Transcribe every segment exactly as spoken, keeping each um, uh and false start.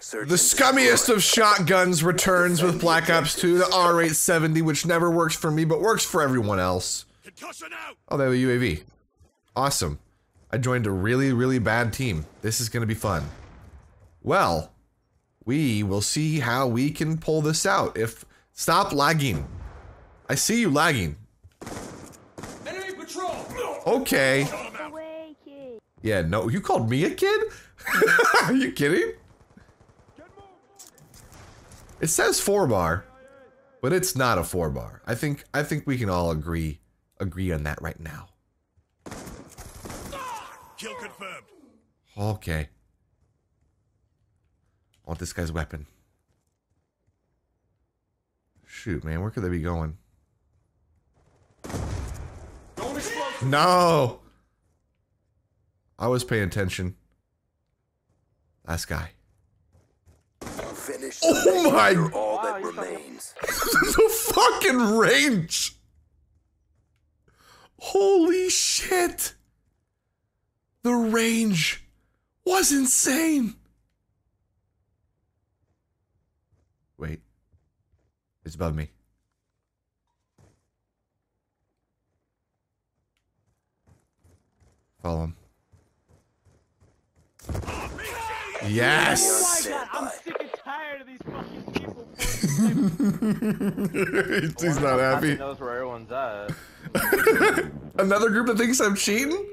The scummiest of shotguns returns with Black Ops two, the R eight seventy, which never works for me, but works for everyone else. Oh, they have a U A V. Awesome. I joined a really, really bad team. This is gonna be fun. Well, we will see how we can pull this out. If stop lagging. I see you lagging. Enemy patrol. Okay. Yeah, no, you called me a kid? Are you kidding? It says four bar, but it's not a four bar. I think I think we can all agree agree on that right now. Kill confirmed. Okay. I want this guy's weapon. Shoot, man, where could they be going? Don't explode. No. I was paying attention. Last guy. Finish oh my! All that wow, remains. The fucking range. Holy shit! The range was insane. Wait, it's above me. Follow him. Yes! Oh my God, I'm sick and tired of these fucking people. He's not happy. Knows where everyone's at. Another group that thinks I'm cheating?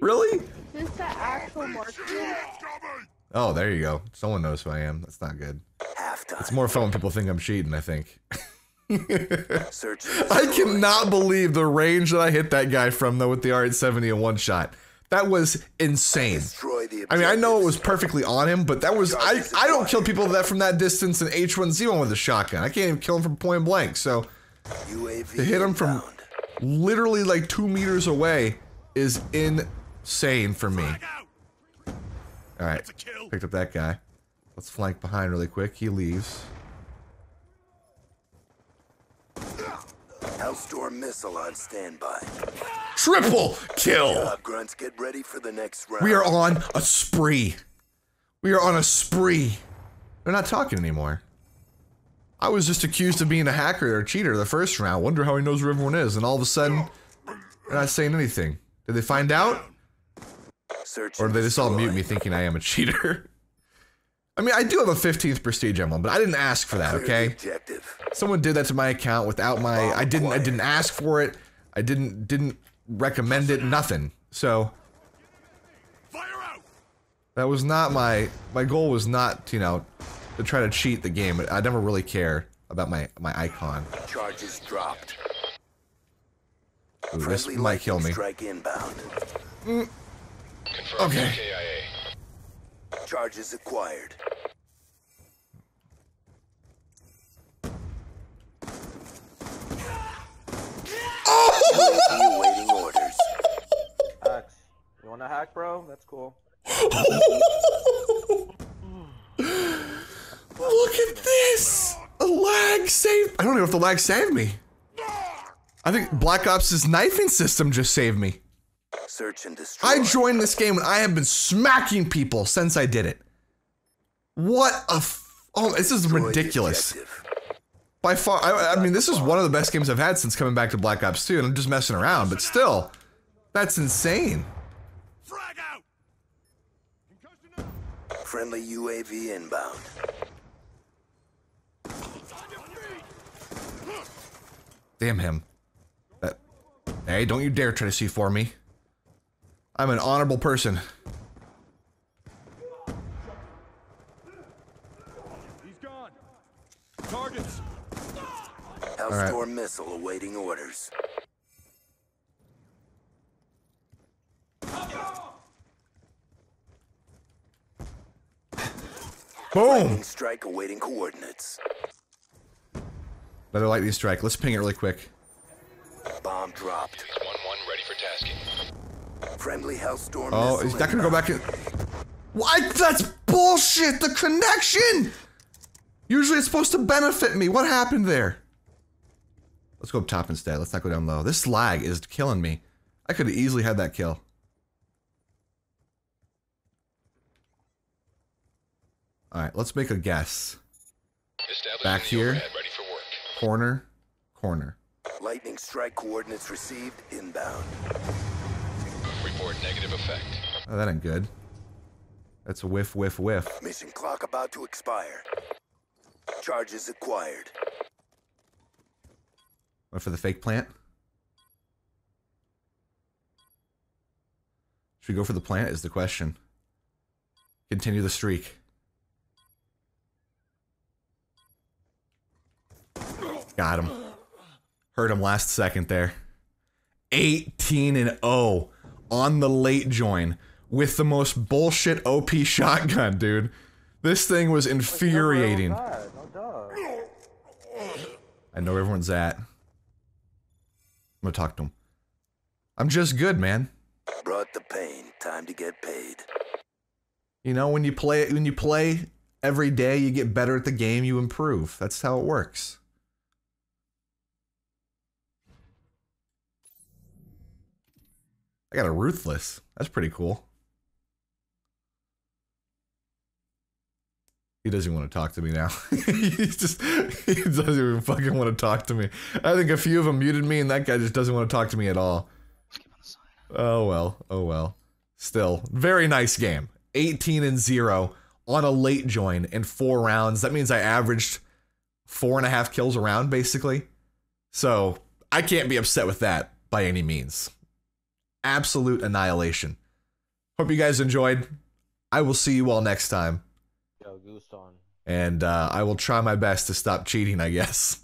Really? Is this the actual marketing? Oh, there you go. Someone knows who I am. That's not good. It's more fun when people think I'm cheating, I think. I cannot believe the range that I hit that guy from, though, with the R eight seventy in one shot. That was insane. I mean, I know it was perfectly on him, but that was, I, I don't kill people that from that distance in H one Z one with a shotgun. I can't even kill him from point blank. So to hit him from literally like two meters away is insane for me. All right, picked up that guy. Let's flank behind really quick. He leaves. Hellstorm missile on standby. Triple kill! Grunts, get ready for the next round. We are on a spree. We are on a spree. They're not talking anymore. I was just accused of being a hacker or a cheater the first round. Wonder how he knows where everyone is, and all of a sudden, they're not saying anything. Did they find out? Or did they just all mute me thinking I am a cheater? I mean, I do have a fifteenth prestige emblem, but I didn't ask for that, okay? Someone did that to my account without my, I didn't, I didn't ask for it. I didn't, didn't recommend it, nothing. So, that was not my, my goal was not, you know, to try to cheat the game. I never really care about my, my icon. Charges dropped. Ooh, this might kill me. Mm. Okay. Charges acquired. Oh! Awaiting orders. Hacks. You want to hack, bro? That's cool. Look at this! A lag saved. I don't know if the lag saved me. I think Black Ops' knifing system just saved me. Search and destroy. I joined this game and I have been smacking people since I did it. What a f oh, this is ridiculous. By far, I, I mean, this is one of the best games I've had since coming back to Black Ops two, and I'm just messing around, but still, that's insane. Frag out. Friendly U A V inbound. Damn him. That, hey, don't you dare try to C four me. I'm an honorable person. He's gone. Targets. Hellstorm missile awaiting orders. Boom! Strike awaiting coordinates. Another lightning strike. Let's ping it really quick. Bomb dropped. One one ready for tasking. Friendly Hellstorm. Oh, he's not gonna go back in. What? That's bullshit! The connection! Usually it's supposed to benefit me. What happened there? Let's go up top instead. Let's not go down low. This lag is killing me. I could have easily had that kill. Alright, let's make a guess. Back here. Ready for work. Corner. Corner. Lightning strike coordinates received inbound. Report negative effect. Oh, that ain't good. That's a whiff, whiff, whiff. Mission clock about to expire. Charges acquired. Went for the fake plant. Should we go for the plant is the question. Continue the streak. Got him. Heard him last second there. eighteen and oh on the late join with the most bullshit O P shotgun, dude. This thing was infuriating. I know where everyone's at. I'm gonna talk to him. I'm just good, man. Brought the pain. Time to get paid. You know, when you play when you play every day, you get better at the game. You improve. That's how it works. I got a Ruthless. That's pretty cool. He doesn't want to talk to me now. He's just, he doesn't even fucking want to talk to me. I think a few of them muted me and that guy just doesn't want to talk to me at all. Oh well, oh well. Still, very nice game. eighteen and zero on a late join in four rounds. That means I averaged four and a half kills a round, basically. So, I can't be upset with that by any means. Absolute annihilation. Hope you guys enjoyed. I will see you all next time. Yo, Goose on. And uh, I will try my best to stop cheating, I guess.